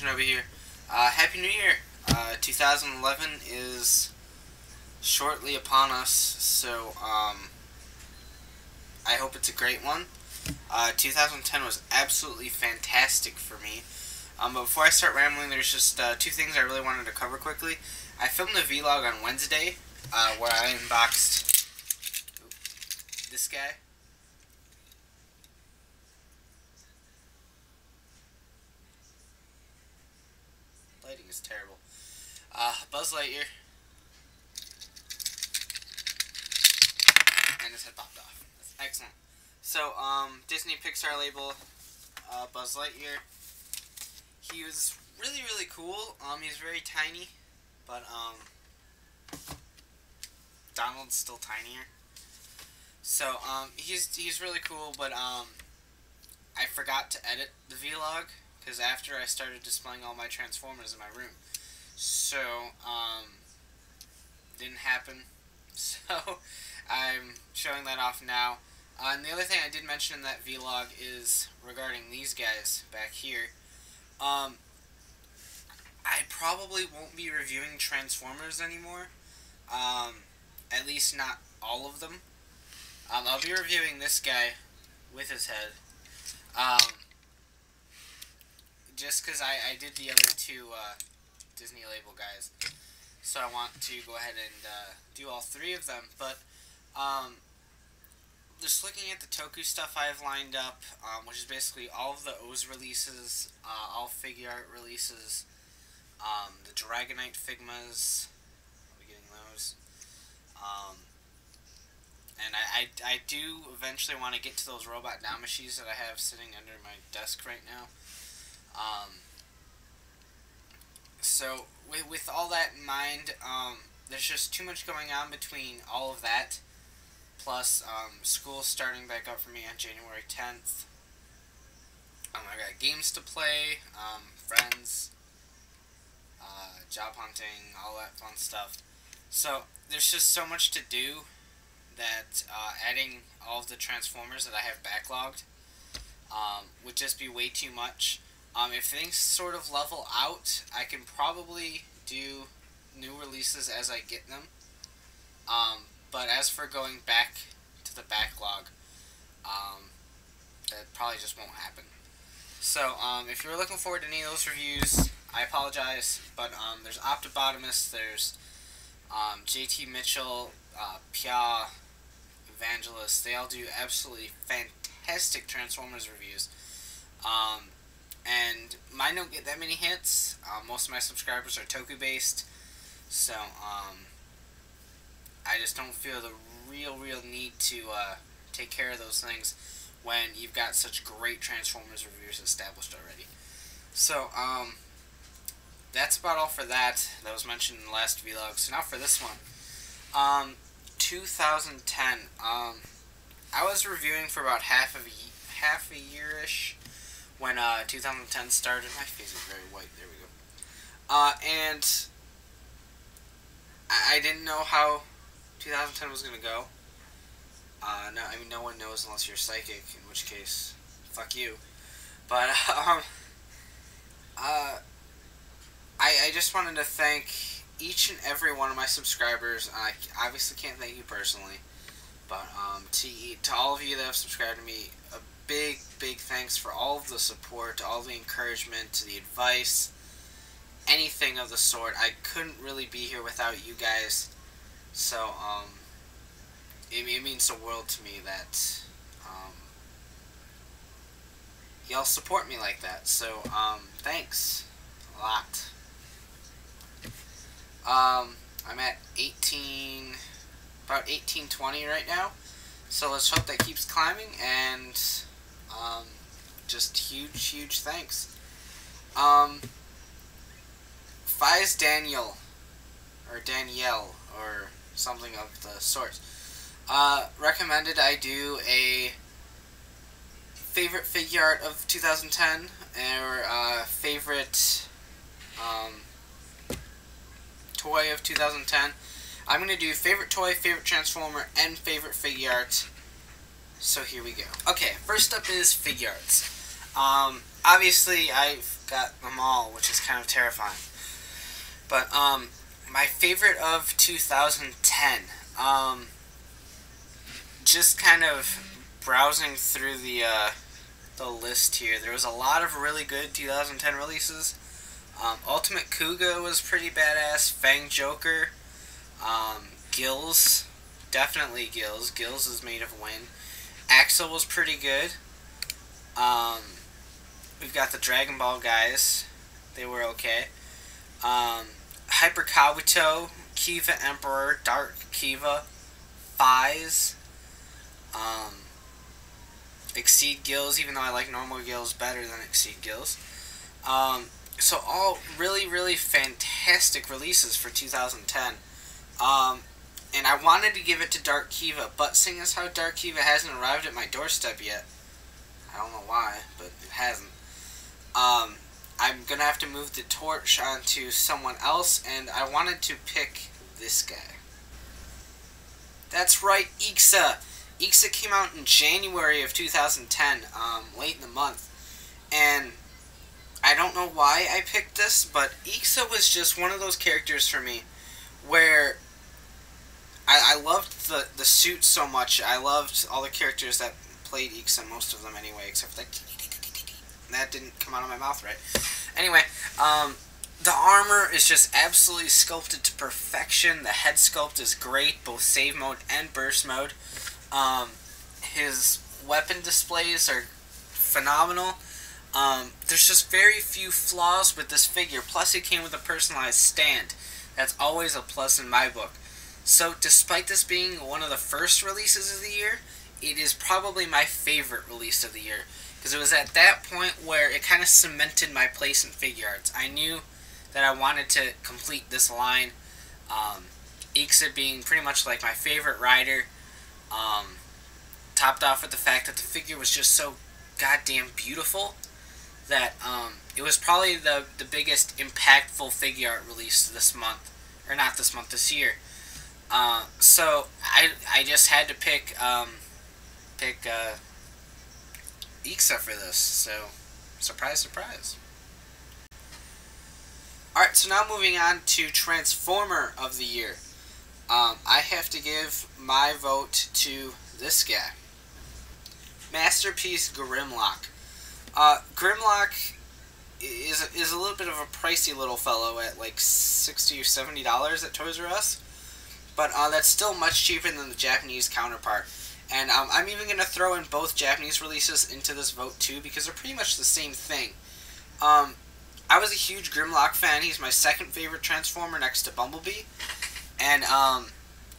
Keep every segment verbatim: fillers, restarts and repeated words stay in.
Vision over here. Uh, Happy New Year! Uh, two thousand eleven is shortly upon us, so um, I hope it's a great one. Uh, two thousand ten was absolutely fantastic for me. Um, but before I start rambling, there's just uh, two things I really wanted to cover quickly. I filmed a vlog on Wednesday uh, where I unboxed this guy. Lighting is terrible. Uh, Buzz Lightyear. And his head popped off. That's excellent. So, um, Disney Pixar label, uh, Buzz Lightyear. He was really, really cool. Um, he's very tiny, but, um, Donald's still tinier. So, um, he's, he's really cool, but, um, I forgot to edit the vlog, because after I started displaying all my Transformers in my room. So, um, didn't happen. So, I'm showing that off now. Uh, and the other thing I did mention in that vlog is regarding these guys back here. Um, I probably won't be reviewing Transformers anymore, um, at least not all of them. Um, I'll be reviewing this guy with his head, um, just because I, I did the other two uh, Disney label guys, so I want to go ahead and uh, do all three of them. But um, just looking at the Toku stuff I've lined up, um, which is basically all of the O's releases, uh, all figure art releases, um, the Dragonite Figmas, I'll be getting those, um, and I, I, I do eventually want to get to those robot Damashis that I have sitting under my desk right now. Um, so, with, with all that in mind, um, there's just too much going on between all of that. Plus, um, school's starting back up for me on January tenth. Um, I got games to play, um, friends, uh, job hunting, all that fun stuff. So, there's just so much to do that uh, adding all of the Transformers that I have backlogged um, would just be way too much. Um, if things sort of level out, I can probably do new releases as I get them. Um... But as for going back to the backlog, um, that probably just won't happen. So, um, if you're looking forward to any of those reviews, I apologize. But um, there's Optibotimus, there's um, J T Mitchell, uh, Pia, Evangelist. They all do absolutely fantastic Transformers reviews. Um, and mine don't get that many hits. Uh, most of my subscribers are Toku-based. So, um... I just don't feel the real, real need to uh, take care of those things when you've got such great Transformers reviews established already. So, um, that's about all for that. That was mentioned in the last vlog. So now for this one. Um, two thousand ten. Um, I was reviewing for about half of a, half a year-ish when uh, two thousand ten started. My face is very white. There we go. Uh, and I, I didn't know how two thousand ten was going to go. Uh, no, I mean, no one knows unless you're psychic, in which case, fuck you. But, um, uh, I, I just wanted to thank each and every one of my subscribers. I obviously can't thank you personally, but, um, to, to all of you that have subscribed to me, a big, big thanks for all of the support, to all the encouragement, to the advice, anything of the sort. I couldn't really be here without you guys. So, um, it, it means the world to me that, um, y'all support me like that. So, um, thanks a lot. Um, I'm at eighteen, about eighteen twenty right now. So let's hope that keeps climbing, and, um, just huge, huge thanks. Um, Fies Daniel, or Danielle, or something of the sort. Uh, recommended I do a favorite figure art of two thousand ten, or uh, favorite um, toy of two thousand ten. I'm going to do favorite toy, favorite Transformer, and favorite figure art. So here we go. Okay, first up is figure arts. Um, obviously, I've got them all, which is kind of terrifying. But um, my favorite of two thousand ten, um, just kind of browsing through the uh, the list here, there was a lot of really good two thousand ten releases. Um, Ultimate Kuga was pretty badass. Fang Joker, um, Gills, definitely Gills. Gills is made of wind. Axel was pretty good. Um, we've got the Dragon Ball guys. They were okay. Um, Hyper Kabuto, Kiva Emperor, Dark Kiva, Fies, um, Exceed Gills, even though I like normal Gills better than Exceed Gills. Um, so all really, really fantastic releases for two thousand ten. Um, and I wanted to give it to Dark Kiva, but seeing as how Dark Kiva hasn't arrived at my doorstep yet, I don't know why, but it hasn't. Um, I'm going to have to move the torch onto someone else, and I wanted to pick this guy. That's right, Ixa. Ixa came out in January of two thousand ten, um, late in the month. And I don't know why I picked this, but Ixa was just one of those characters for me where I, I loved the, the suit so much. I loved all the characters that played Ixa, most of them anyway, except for that. That didn't come out of my mouth right. Anyway, um, the armor is just absolutely sculpted to perfection. The head sculpt is great, both save mode and burst mode. Um, his weapon displays are phenomenal. Um, there's just very few flaws with this figure. Plus, he came with a personalized stand. That's always a plus in my book. So, despite this being one of the first releases of the year, it is probably my favorite release of the year. Because it was at that point where it kind of cemented my place in figure arts. I knew that I wanted to complete this line. Um, Ixa being pretty much like my favorite rider. Um, topped off with the fact that the figure was just so goddamn beautiful. That um, it was probably the, the biggest impactful figure art release this month. Or not this month, this year. Uh, so I, I just had to pick... Um, pick... Uh, Ixa for this, so surprise, surprise. Alright, so now moving on to Transformer of the Year. Um, I have to give my vote to this guy. Masterpiece Grimlock. Uh, Grimlock is, is a little bit of a pricey little fellow at like sixty or seventy dollars at Toys R Us, but uh, that's still much cheaper than the Japanese counterpart. And um, I'm even going to throw in both Japanese releases into this vote too, because they're pretty much the same thing. Um, I was a huge Grimlock fan. He's my second favorite Transformer next to Bumblebee. And um,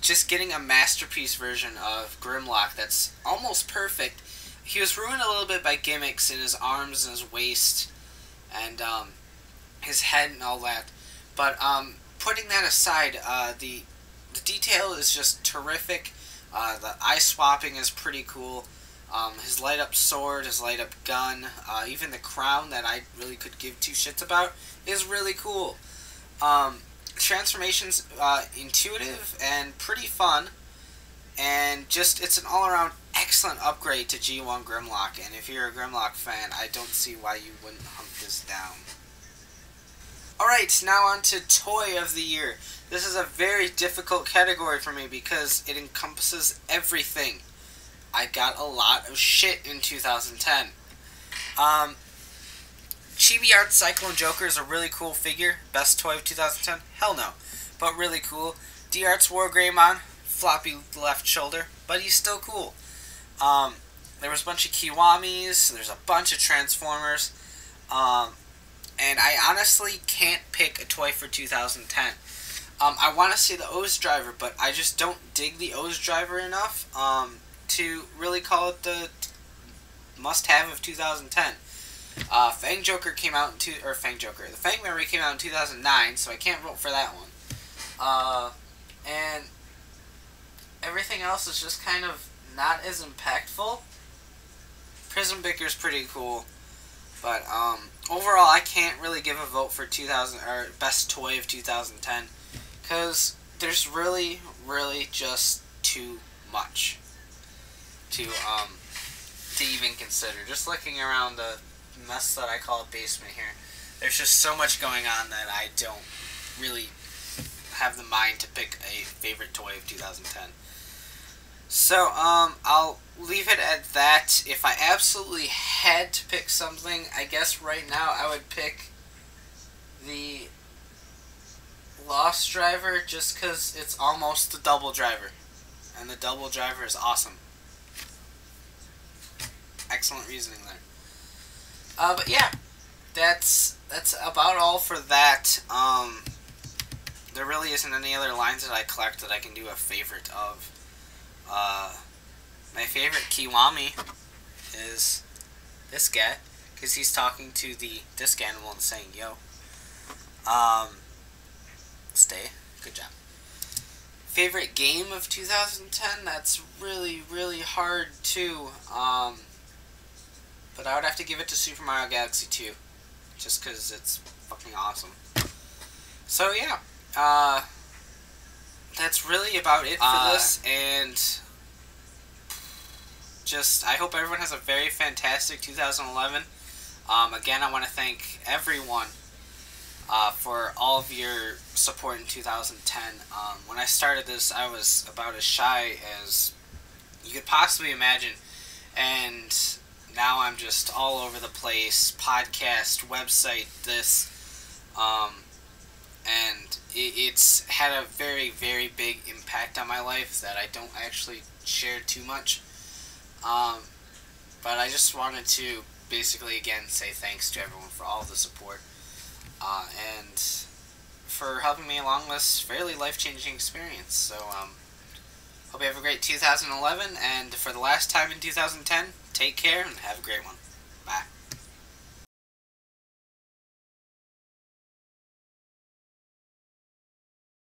just getting a masterpiece version of Grimlock that's almost perfect. He was ruined a little bit by gimmicks in his arms and his waist and um, his head and all that. But um, putting that aside, uh, the, the detail is just terrific. Uh, the eye swapping is pretty cool. Um, his light up sword, his light up gun, uh, even the crown that I really could give two shits about is really cool. Um, transformation's uh, intuitive and pretty fun, and just it's an all around excellent upgrade to G one Grimlock. And if you're a Grimlock fan, I don't see why you wouldn't hump this down. Alright, now on to Toy of the Year. This is a very difficult category for me because it encompasses everything. I got a lot of shit in two thousand ten. Um, Chibi Arts Cyclone Joker is a really cool figure. Best toy of two thousand ten? Hell no. But really cool. D-Arts War Greymon, floppy left shoulder, but he's still cool. Um, there was a bunch of Kiwamis, there's a bunch of Transformers, um, and I honestly can't pick a toy for two thousand ten. Um, I want to see the O's driver, but I just don't dig the O's driver enough um, to really call it the must-have of two thousand ten. Uh, Fang Joker came out in two, or Fang Joker, the Fang Memory came out in two thousand nine, so I can't vote for that one. Uh, and everything else is just kind of not as impactful. Prism Bicker's pretty cool, but um, overall, I can't really give a vote for two thousand or best toy of two thousand ten. Because there's really, really just too much to um, to even consider. Just looking around the mess that I call a basement here, there's just so much going on that I don't really have the mind to pick a favorite toy of two thousand ten. So, um, I'll leave it at that. If I absolutely had to pick something, I guess right now I would pick the Lost Driver, just because it's almost the Double Driver. And the Double Driver is awesome. Excellent reasoning there. Uh, but yeah, that's, that's about all for that. Um, there really isn't any other lines that I collect that I can do a favorite of. Uh, my favorite Kiwami is this guy, because he's talking to the disc animal and saying, yo, um, stay, good job. Favorite game of two thousand ten, that's really, really hard too, um, but I would have to give it to Super Mario Galaxy two, just because it's fucking awesome. So yeah, uh... that's really about it for uh, this, and just, I hope everyone has a very fantastic two thousand eleven. Um, again, I want to thank everyone uh, for all of your support in two thousand ten. Um, when I started this, I was about as shy as you could possibly imagine, and now I'm just all over the place, podcast, website, this, um... and it's had a very, very big impact on my life that I don't actually share too much. Um, but I just wanted to basically, again, say thanks to everyone for all the support. Uh, and for helping me along this fairly life-changing experience. So, um, hope you have a great two thousand eleven. And for the last time in two thousand ten, take care and have a great one. Bye.